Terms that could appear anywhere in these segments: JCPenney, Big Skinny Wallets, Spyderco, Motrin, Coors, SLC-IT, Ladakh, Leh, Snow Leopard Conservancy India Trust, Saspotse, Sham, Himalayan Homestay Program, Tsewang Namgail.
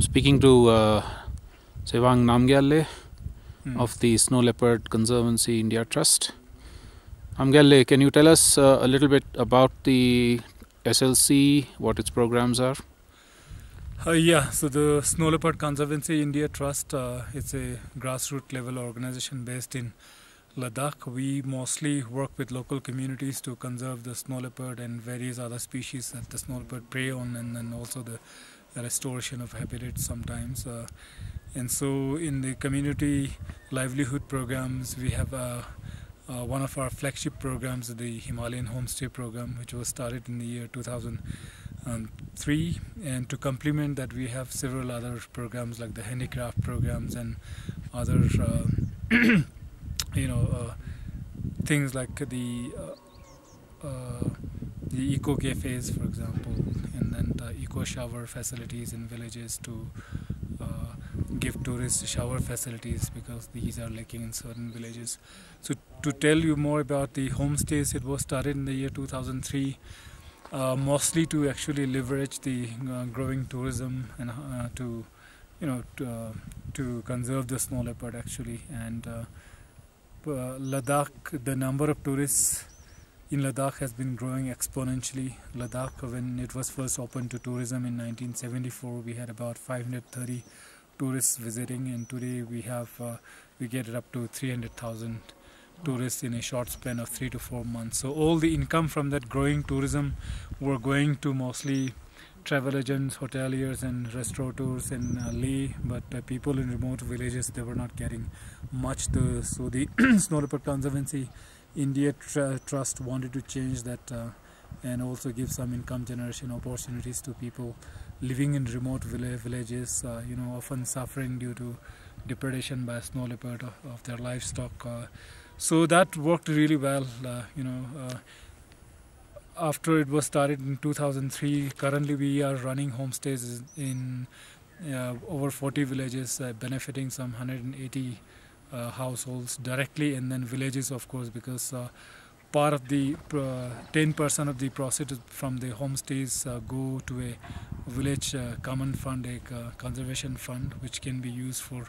speaking to Tsewang Namgail of the Snow Leopard Conservancy India Trust. Namgail, can you tell us a little bit about the SLC, what its programs are? So the Snow Leopard Conservancy India Trust, it's a grassroots level organization based in Ladakh. We mostly work with local communities to conserve the snow leopard and various other species that the snow leopard prey on, and then also the restoration of habitats sometimes. And so in the community livelihood programs, we have one of our flagship programs, the Himalayan Homestay Program, which was started in the year 2003. And to complement that, we have several other programs like the handicraft programs and other things like the eco cafes, for example, and then the eco shower facilities in villages to give tourists shower facilities, because these are lacking in certain villages. So to tell you more about the homestays, it was started in the year 2003, mostly to actually leverage the growing tourism and to conserve the snow leopard actually. And Ladakh, the number of tourists in Ladakh has been growing exponentially. Ladakh, when it was first opened to tourism in 1974, we had about 530 tourists visiting, and today we have we get it up to 300,000 tourists in a short span of 3 to 4 months. So all the income from that growing tourism were going to mostly travel agents, hoteliers, and restaurateurs in Leh, but people in remote villages, they were not getting much. So the Snow Leopard Conservancy India Trust wanted to change that and also give some income generation opportunities to people living in remote villages, often suffering due to depredation by snow leopard of their livestock. So that worked really well. After it was started in 2003, currently we are running homestays in over 40 villages, benefiting some 180 households directly, and then villages, of course, because part of the 10% of the proceeds from the homestays go to a village common fund, a conservation fund, which can be used for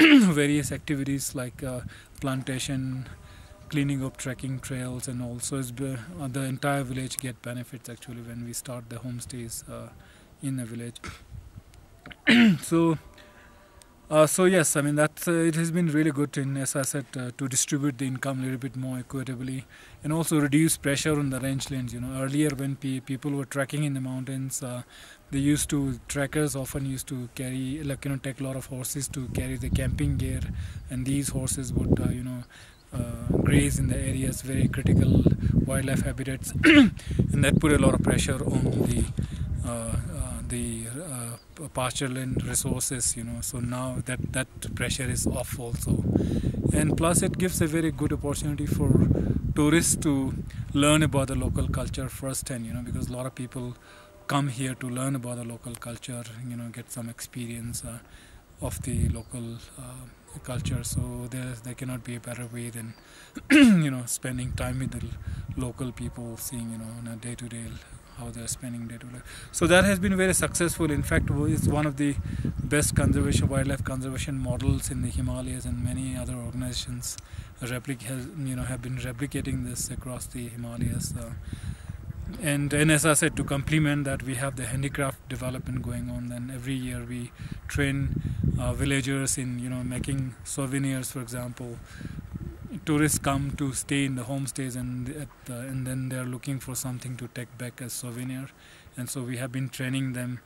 various activities like plantation, cleaning up trekking trails, and also the entire village get benefits actually when we start the homestays in a village. So yes, I mean that's it has been really good, in as I said, to distribute the income a little bit more equitably and also reduce pressure on the rangelands. Earlier when people were trekking in the mountains, trackers often used to carry, take a lot of horses to carry the camping gear, and these horses would graze in the areas, very critical wildlife habitats, and that put a lot of pressure on the pasture land resources. So now that pressure is off also, and plus it gives a very good opportunity for tourists to learn about the local culture firsthand, because a lot of people come here to learn about the local culture, get some experience of the local culture. So there cannot be a better way than spending time with the local people, seeing on a day-to-day how they're spending day-to-day. So that has been very successful. In fact, it's one of the best wildlife conservation models in the Himalayas, and many other organizations have been replicating this across the Himalayas. And as I said, to complement that, we have the handicraft development going on. Then every year we train villagers in making souvenirs, for example. Tourists come to stay in the homestays, and then they're looking for something to take back as souvenir, and so we have been training them.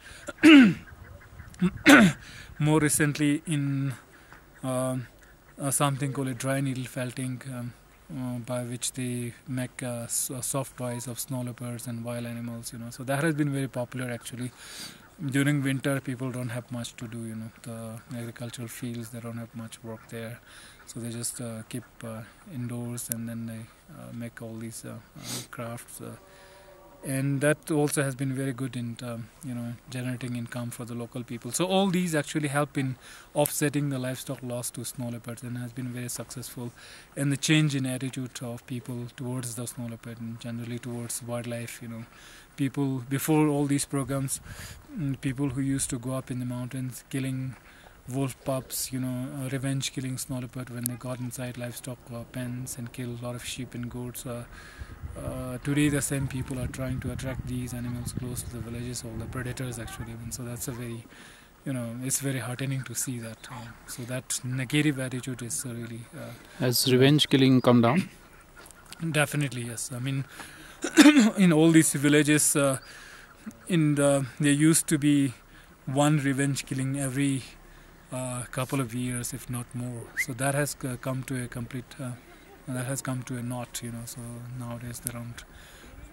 More recently in something called a dry needle felting, by which they make soft toys of snow leopards and wild animals, So that has been very popular actually. During winter, people don't have much to do, The agricultural fields, they don't have much work there, so they just keep indoors, and then they make all these crafts, and that also has been very good in generating income for the local people. So all these actually help in offsetting the livestock loss to snow leopards, and has been very successful. And the change in attitude of people towards the snow leopard and generally towards wildlife, people, before all these programs, people who used to go up in the mountains killing wolf pups, revenge killing snow leopard when they got inside livestock pens and killed a lot of sheep and goats. Today the same people are trying to attract these animals close to the villages, all the predators actually. And so that's a very, it's very heartening to see that. So that negative attitude is really... Has revenge killing come down? Definitely, yes. I mean, in all these villages, there used to be one revenge killing every couple of years, if not more. So that has come to a complete... that has come to a knot, so nowadays they don't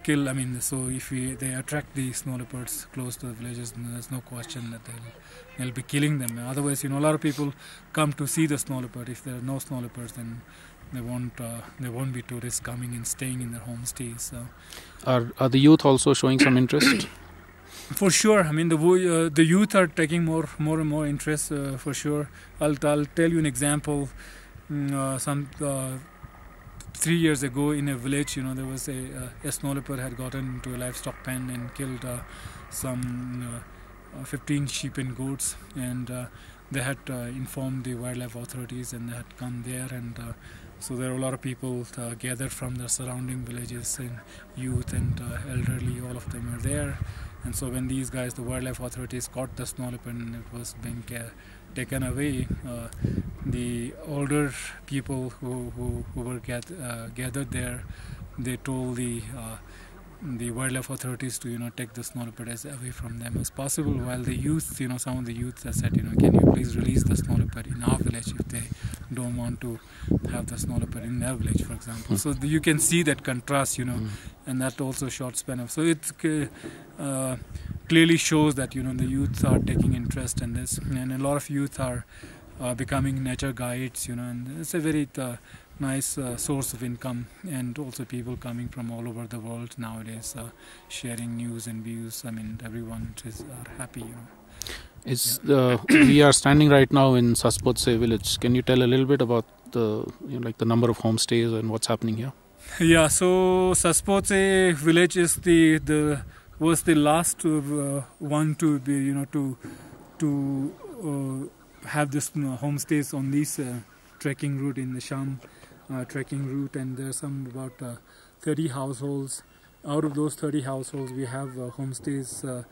kill. I mean, so if they attract the snow leopards close to the villages, there's no question that they'll be killing them. Otherwise, a lot of people come to see the snow leopard. If there are no snow leopards, then there won't be tourists coming and staying in their homestays. So. Are the youth also showing some interest? For sure. I mean, the youth are taking more and more interest, for sure. I'll tell you an example. 3 years ago in a village, there was a snow leopard had gotten into a livestock pen and killed some 15 sheep and goats, and they had informed the wildlife authorities, and they had come there, and so there were a lot of people gathered from the surrounding villages, and youth and elderly, all of them were there. And so when these guys, the wildlife authorities, caught the snow leopard and it was being taken away, the older people who were gathered there, they told the wildlife authorities to take the snow leopard away from them as possible, while the youth, some of the youths said, can you please release the snow leopard in our village if they don't want to have the snow leopard in their village, for example. So you can see that contrast, and that also short span of, so it clearly shows that the youths are taking interest in this, and a lot of youth are becoming nature guides, and it's a very nice source of income, and also people coming from all over the world nowadays sharing news and views. I mean, everyone are happy. We are standing right now in Saspotse village. Can you tell a little bit about the the number of homestays and what's happening here? Yeah, so Saspotse village is the last one to be to have this homestays on this trekking route in the Sham. Trekking route, and there's some about 30 households. Out of those 30 households, we have homestays.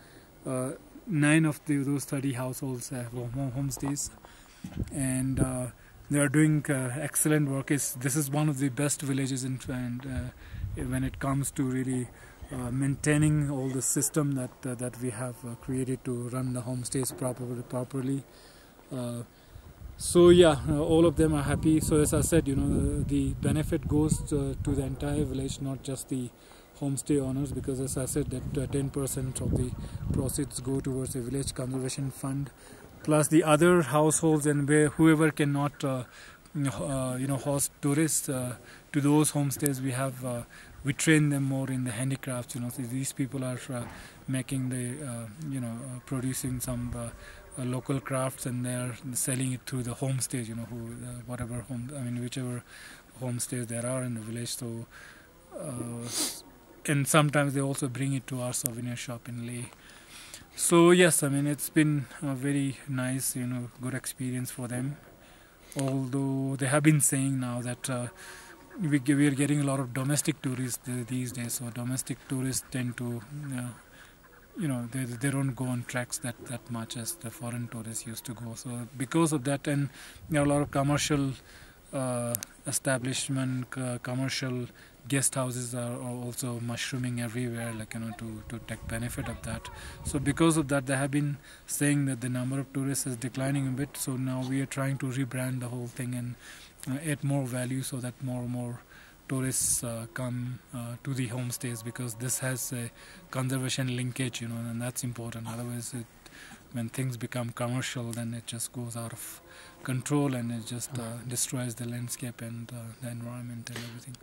9 of those 30 households have homestays, and they are doing excellent work. This is one of the best villages, and when it comes to really maintaining all the system that we have created to run the homestays properly. So yeah, all of them are happy. So as I said, the benefit goes to the entire village, not just the homestay owners, because as I said that 10% of the proceeds go towards the village conservation fund, plus the other households and whoever cannot host tourists to those homestays. We train them more in the handicrafts. So these people are making the producing some local crafts, and they are selling it through the homestays, whichever homestays there are in the village. So, and sometimes they also bring it to our souvenir shop in Leh. So yes, I mean, it's been a very nice, good experience for them. Although they have been saying now that we are getting a lot of domestic tourists these days. So domestic tourists tend to they don't go on tracks that much as the foreign tourists used to go. So because of that, and there are a lot of commercial establishment, commercial guest houses are also mushrooming everywhere, to take benefit of that. So because of that, they have been saying that the number of tourists is declining a bit. So now we are trying to rebrand the whole thing and add more value so that more and more tourists come to the homestays, because this has a conservation linkage, and that's important. Otherwise, when things become commercial, then it just goes out of control, and it just destroys the landscape and the environment and everything.